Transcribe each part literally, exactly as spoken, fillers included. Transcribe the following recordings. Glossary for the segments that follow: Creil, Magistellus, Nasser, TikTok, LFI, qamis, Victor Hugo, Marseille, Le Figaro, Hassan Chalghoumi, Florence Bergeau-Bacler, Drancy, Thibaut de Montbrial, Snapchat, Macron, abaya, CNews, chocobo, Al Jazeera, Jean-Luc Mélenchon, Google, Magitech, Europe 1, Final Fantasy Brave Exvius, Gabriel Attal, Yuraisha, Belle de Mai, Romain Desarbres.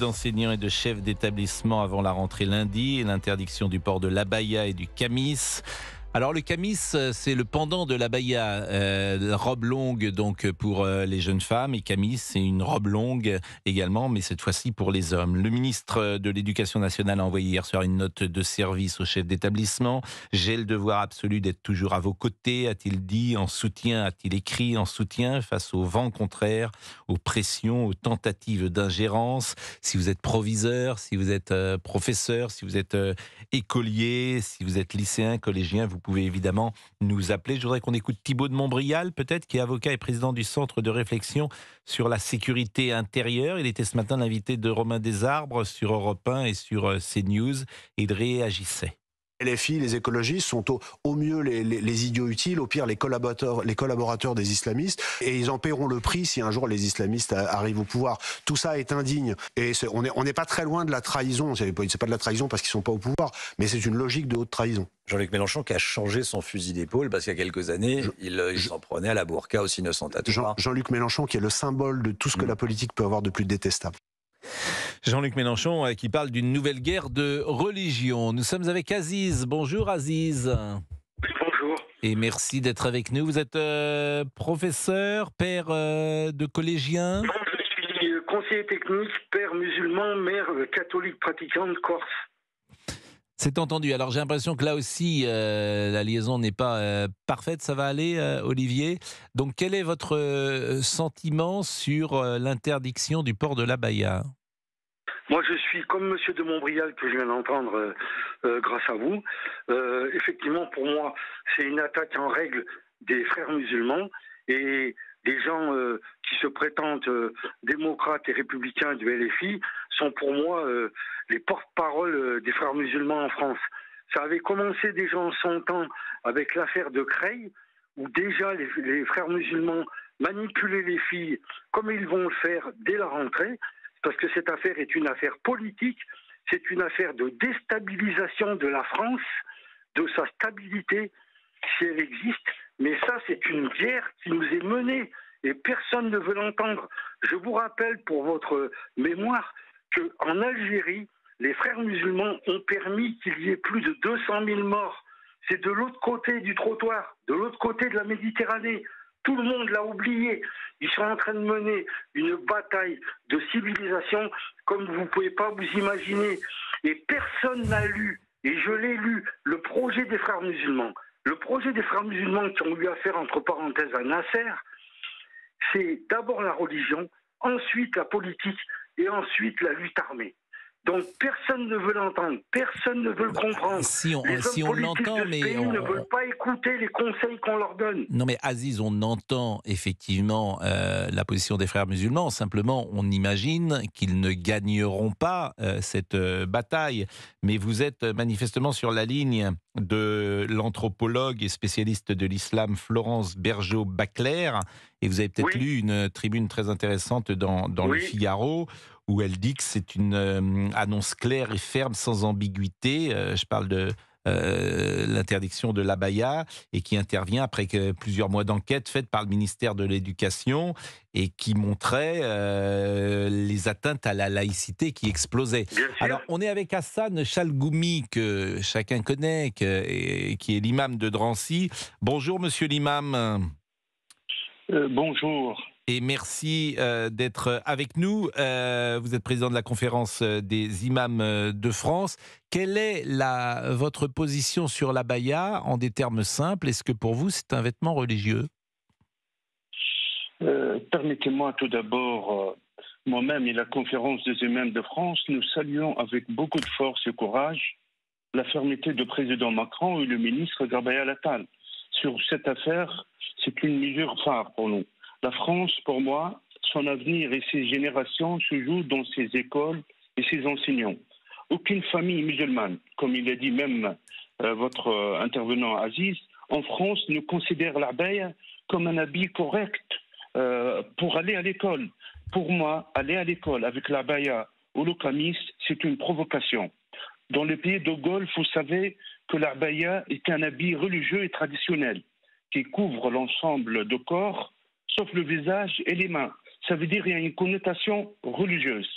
D'enseignants et de chefs d'établissement avant la rentrée lundi et l'interdiction du port de l'abaya et du qamis. Alors le qamis, c'est le pendant de l'abaya, euh, robe longue donc pour euh, les jeunes femmes, et qamis, c'est une robe longue également, mais cette fois-ci pour les hommes. Le ministre de l'Éducation nationale a envoyé hier soir une note de service aux chefs d'établissement. « J'ai le devoir absolu d'être toujours à vos côtés », a-t-il dit, en soutien, a-t-il écrit, en soutien face au vent contraire, aux pressions, aux tentatives d'ingérence. Si vous êtes proviseur, si vous êtes euh, professeur, si vous êtes euh, écolier, si vous êtes lycéen, collégien, vous Vous pouvez évidemment nous appeler. Je voudrais qu'on écoute Thibaut de Montbrial, peut-être, qui est avocat et président du Centre de réflexion sur la sécurité intérieure. Il était ce matin l'invité de Romain Desarbres sur Europe un et sur CNews. Il réagissait. L F I, les écologistes sont au, au mieux les, les, les idiots utiles, au pire les collaborateurs, les collaborateurs des islamistes, et ils en paieront le prix si un jour les islamistes arrivent au pouvoir. Tout ça est indigne, et c'est, on n'est on n'est pas très loin de la trahison. C'est pas de la trahison parce qu'ils sont pas au pouvoir, mais c'est une logique de haute trahison. Jean-Luc Mélenchon qui a changé son fusil d'épaule parce qu'il y a quelques années, je, il, il je, s'en prenait à la burqa aussi innocente à tout Jean, Jean-Luc Mélenchon qui est le symbole de tout ce que mmh. la politique peut avoir de plus détestable. Jean-Luc Mélenchon qui parle d'une nouvelle guerre de religion. Nous sommes avec Aziz. Bonjour Aziz. Bonjour. Et merci d'être avec nous. Vous êtes euh, professeur, père euh, de collégiens? Non, je suis euh, conseiller technique, père musulman, mère euh, catholique pratiquante corse. C'est entendu. Alors j'ai l'impression que là aussi, euh, la liaison n'est pas euh, parfaite. Ça va aller, euh, Olivier. Donc quel est votre euh, sentiment sur euh, l'interdiction du port de l'abaya? Moi, je suis comme Monsieur de Montbrial que je viens d'entendre euh, euh, grâce à vous. Euh, effectivement, pour moi, c'est une attaque en règle des frères musulmans et des gens euh, qui se prétendent euh, démocrates et républicains du L F I sont pour moi euh, les porte-parole euh, des frères musulmans en France. Ça avait commencé déjà en son temps avec l'affaire de Creil, où déjà les, les frères musulmans manipulaient les filles comme ils vont le faire dès la rentrée, parce que cette affaire est une affaire politique, c'est une affaire de déstabilisation de la France, de sa stabilité, si elle existe. Mais ça, c'est une guerre qui nous est menée et personne ne veut l'entendre. Je vous rappelle pour votre mémoire qu'en Algérie, les frères musulmans ont permis qu'il y ait plus de deux cent mille morts. C'est de l'autre côté du trottoir, de l'autre côté de la Méditerranée. Tout le monde l'a oublié. Ils sont en train de mener une bataille de civilisation comme vous ne pouvez pas vous imaginer. Et personne n'a lu, et je l'ai lu, le projet des frères musulmans. Le projet des frères musulmans qui ont eu affaire, entre parenthèses, à Nasser, c'est d'abord la religion, ensuite la politique, et ensuite la lutte armée. Donc personne ne veut l'entendre, personne ne veut le bah, comprendre. Si on, les si hommes on l'entend, mais pays on ne veulent pas écouter les conseils qu'on leur donne. Non, mais Aziz, on entend effectivement euh, la position des frères musulmans. Simplement, on imagine qu'ils ne gagneront pas euh, cette euh, bataille. Mais vous êtes manifestement sur la ligne de l'anthropologue et spécialiste de l'islam Florence Bergeau-Bacler, et vous avez peut-être oui. lu une tribune très intéressante dans, dans oui. Le Figaro, où elle dit que c'est une euh, annonce claire et ferme, sans ambiguïté. Euh, je parle de euh, l'interdiction de l'abaya, et qui intervient après que plusieurs mois d'enquête faite par le ministère de l'Éducation, et qui montrait euh, les atteintes à la laïcité qui explosaient. Alors, on est avec Hassan Chalghoumi, que chacun connaît, que, et, qui est l'imam de Drancy. Bonjour, monsieur l'imam. Euh, bonjour. Et merci euh, d'être avec nous. Euh, vous êtes président de la conférence des imams de France. Quelle est la, votre position sur l'abaya en des termes simples? Est-ce que pour vous, c'est un vêtement religieux? euh, Permettez-moi tout d'abord, euh, moi-même et la conférence des imams de France, nous saluons avec beaucoup de force et courage la fermeté du président Macron et le ministre Gabriel Attal. Sur cette affaire, c'est une mesure phare pour nous. La France, pour moi, son avenir et ses générations se jouent dans ses écoles et ses enseignants. Aucune famille musulmane, comme il a dit même euh, votre euh, intervenant Aziz, en France ne considère l'abaya comme un habit correct euh, pour aller à l'école. Pour moi, aller à l'école avec l'abaya ou le qamis, c'est une provocation. Dans les pays de Golfe, vous savez que l'abaya est un habit religieux et traditionnel qui couvre l'ensemble du corps, sauf le visage et les mains. Ça veut dire qu'il y a une connotation religieuse.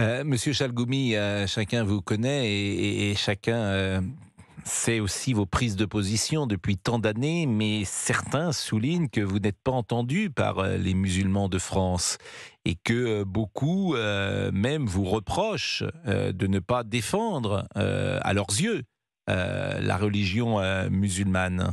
Euh, Monsieur Chalghoumi, euh, chacun vous connaît et, et, et chacun euh, sait aussi vos prises de position depuis tant d'années, mais certains soulignent que vous n'êtes pas entendu par euh, les musulmans de France et que euh, beaucoup euh, même vous reprochent euh, de ne pas défendre euh, à leurs yeux euh, la religion euh, musulmane.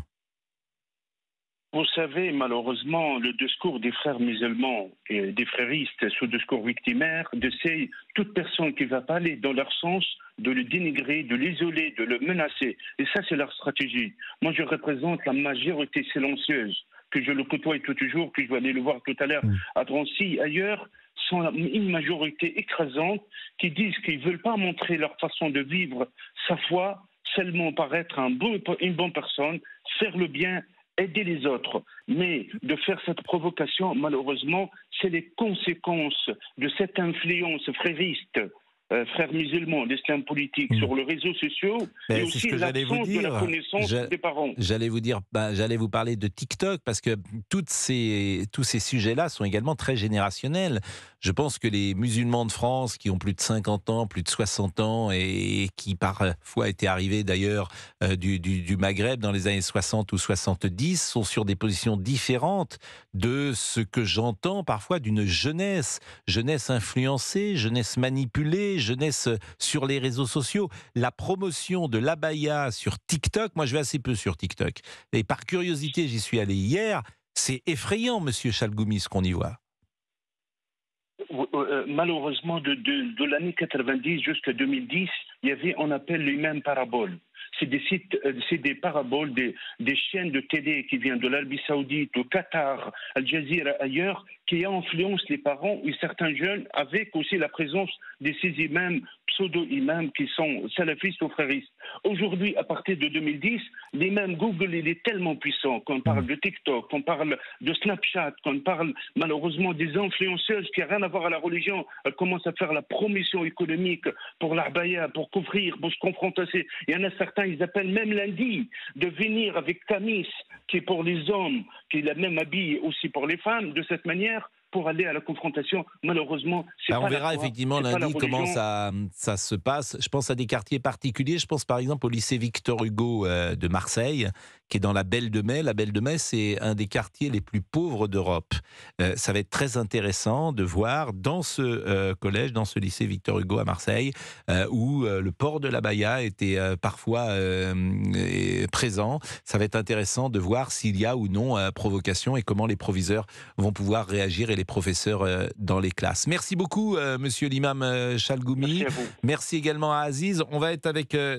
Vous savez, malheureusement, le discours des frères musulmans et des fréristes, ce discours victimaire, de ces, toute personne qui va pas aller dans leur sens, de le dénigrer, de l'isoler, de le menacer. Et ça, c'est leur stratégie. Moi, je représente la majorité silencieuse, que je le côtoie tout toujours, que je vais aller le voir tout à l'heure à Drancy, ailleurs, sont une majorité écrasante qui disent qu'ils ne veulent pas montrer leur façon de vivre sa foi, seulement par être un bon, une bonne personne, faire le bien, aider les autres, mais de faire cette provocation, malheureusement, c'est les conséquences de cette influence frériste, euh, frères musulmans, l'islam politique, mmh. sur les réseaux sociaux, ben, et aussi l'absence de la connaissance je, des parents. J'allais vous dire, ben, j'allais vous parler de TikTok, parce que toutes ces, tous ces sujets-là sont également très générationnels. Je pense que les musulmans de France, qui ont plus de cinquante ans, plus de soixante ans, et qui parfois étaient arrivés d'ailleurs euh, du, du, du Maghreb dans les années soixante ou soixante-dix, sont sur des positions différentes de ce que j'entends parfois d'une jeunesse, jeunesse influencée, jeunesse manipulée, jeunesse sur les réseaux sociaux. La promotion de l'abaya sur TikTok, moi je vais assez peu sur TikTok, et par curiosité j'y suis allé hier, c'est effrayant, Monsieur Chalghoumi, ce qu'on y voit. Malheureusement, de, de, de l'année quatre-vingt-dix jusqu'à deux mille dix, il y avait, on appelle les mêmes paraboles. C'est des sites, c'est des paraboles, des, des chaînes de télé qui viennent de l'Arabie Saoudite, au Qatar, Al Jazeera, ailleurs, qui influencent les parents et certains jeunes, avec aussi la présence de ces imams, pseudo-imams, qui sont salafistes ou fréristes. Aujourd'hui, à partir de deux mille dix, l'imam Google, il est tellement puissant qu'on parle de TikTok, qu'on parle de Snapchat, qu'on parle malheureusement des influenceuses qui n'ont rien à voir à la religion. Elles commencent à faire la promotion économique pour l'abaya, pour couvrir, pour se confronter. Il y en a certains, ils appellent même lundi de venir avec qamis, qui est pour les hommes, qui est la même habille aussi pour les femmes, de cette manière, pour aller à la confrontation. Malheureusement, c'est pas la loi. On verra effectivement lundi comment ça, ça se passe. Je pense à des quartiers particuliers. Je pense par exemple au lycée Victor Hugo euh, de Marseille, qui est dans la Belle de Mai. La Belle de Mai, c'est un des quartiers les plus pauvres d'Europe. Euh, ça va être très intéressant de voir dans ce euh, collège, dans ce lycée Victor Hugo à Marseille, euh, où euh, le port de l'abaya était euh, parfois euh, présent. Ça va être intéressant de voir s'il y a ou non euh, provocation et comment les proviseurs vont pouvoir réagir et les professeurs euh, dans les classes. Merci beaucoup, euh, Monsieur l'imam euh, Chalghoumi. Merci, Merci également à Aziz. On va être avec... Euh,